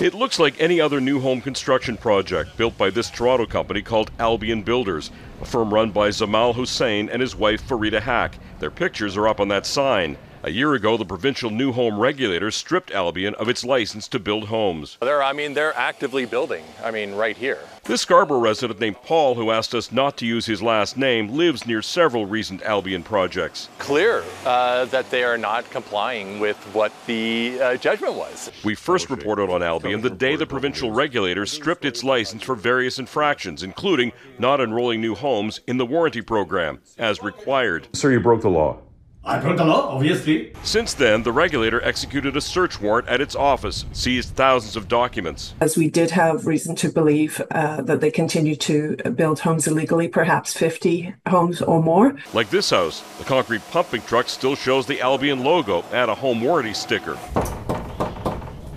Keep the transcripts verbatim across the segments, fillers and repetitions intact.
It looks like any other new home construction project built by this Toronto company called Albion Builders, a firm run by Zamal Hussein and his wife Farida Haq. Their pictures are up on that sign. A year ago, the provincial new home regulator stripped Albion of its license to build homes. They're, I mean, they're actively building, I mean, right here. This Scarborough resident named Paul, who asked us not to use his last name, lives near several recent Albion projects. Clear uh, that they are not complying with what the uh, judgment was. We first reported on Albion the day the provincial regulator stripped its license for various infractions, including not enrolling new homes in the warranty program, as required. Sir, you broke the law. I broke the law, obviously. Since then, the regulator executed a search warrant at its office, seized thousands of documents. As we did have reason to believe uh, that they continue to build homes illegally, perhaps fifty homes or more. Like this house, the concrete pumping truck still shows the Albion logo and a home warranty sticker.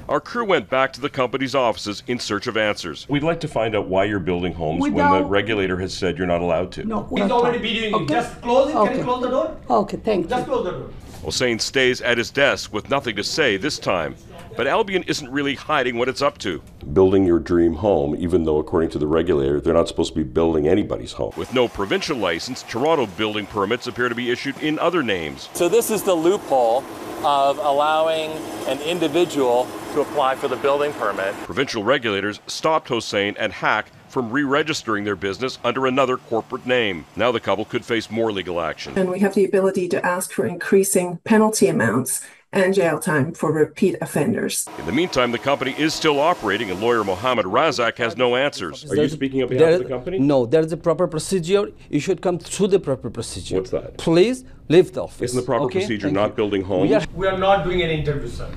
Our crew went back to the company's offices in search of answers. We'd like to find out why you're building homes Without when the regulator has said you're not allowed to. No, he's already videoing okay. Just close it. Okay. Can you close the door? Okay, thank Just you. Just close the door. Hussein stays at his desk with nothing to say this time. But Albion isn't really hiding what it's up to. Building your dream home, even though according to the regulator, they're not supposed to be building anybody's home. With no provincial license, Toronto building permits appear to be issued in other names. So this is the loophole of allowing an individual to apply for the building permit. Provincial regulators stopped Hussein and Haq from re-registering their business under another corporate name. Now the couple could face more legal action. And we have the ability to ask for increasing penalty amounts and jail time for repeat offenders. In the meantime, the company is still operating, and lawyer Mohammad Razak has no answers. Are you speaking on behalf of the company? No, there is a proper procedure. You should come through the proper procedure. What's that? Please leave the office. Isn't the proper okay? procedure Thank not you. building homes? We are, we are not doing an interview, sir.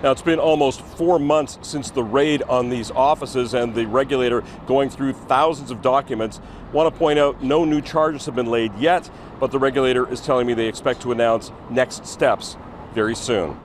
Now, it's been almost four months since the raid on these offices and the regulator going through thousands of documents. I want to point out no new charges have been laid yet, but the regulator is telling me they expect to announce next steps very soon.